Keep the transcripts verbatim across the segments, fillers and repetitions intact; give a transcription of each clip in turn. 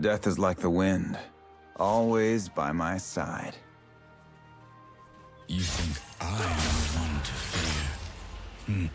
Death is like the wind, always by my side. You think I am one to fear? Hmm.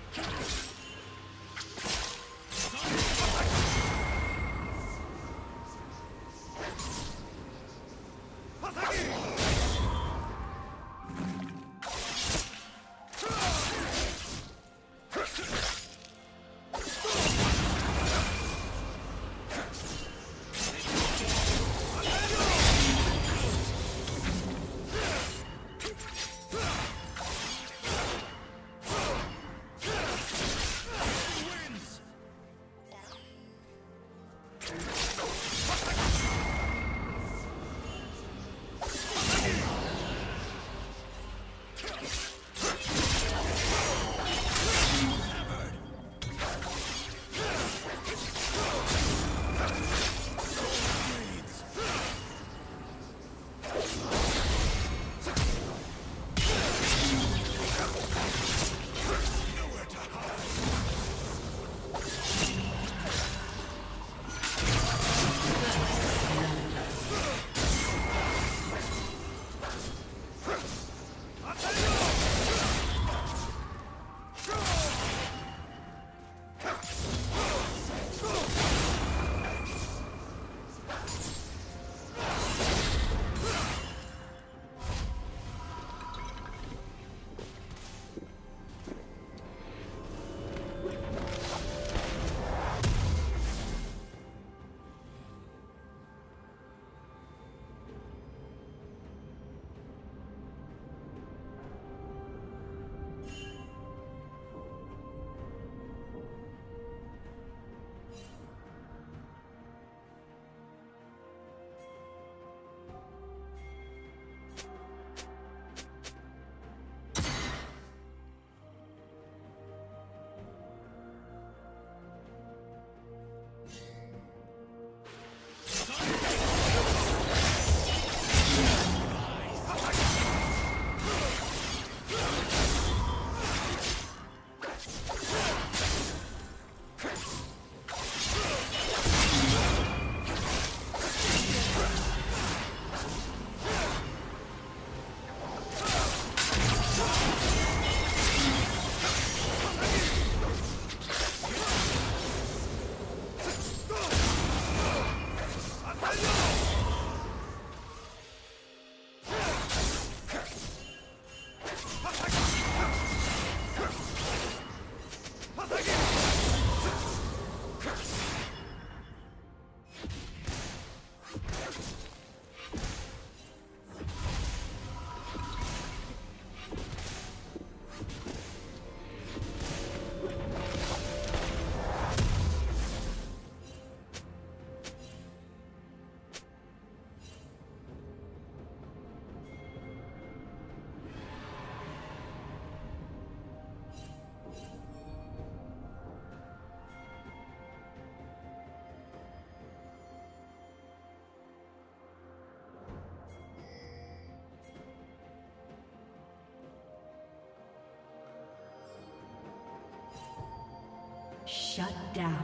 Shut down.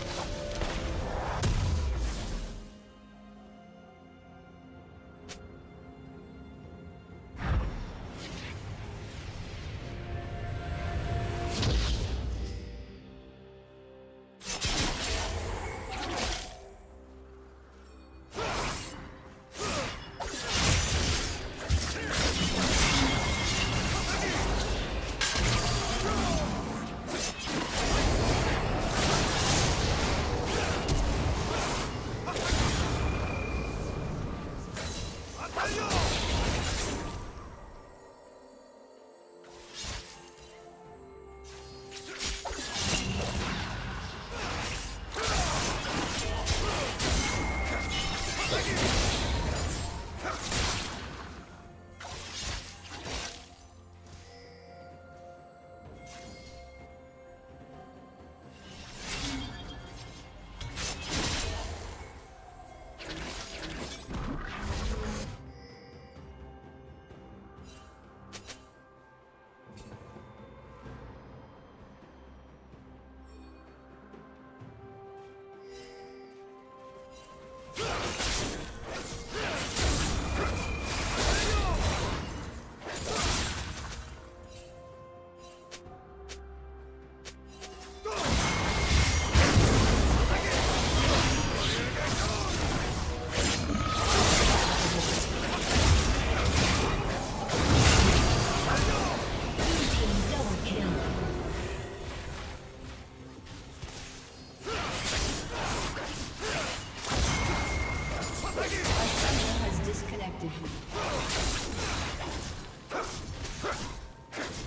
kill.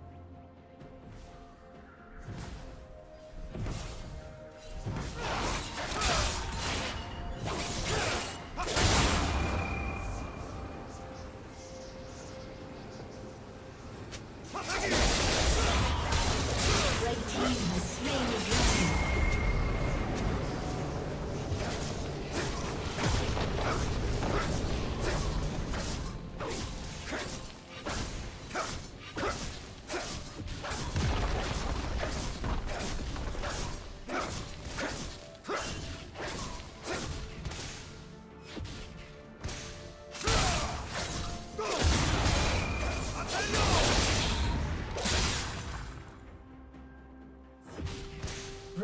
Red team triple kill. Team's turret has been destroyed.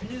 Blue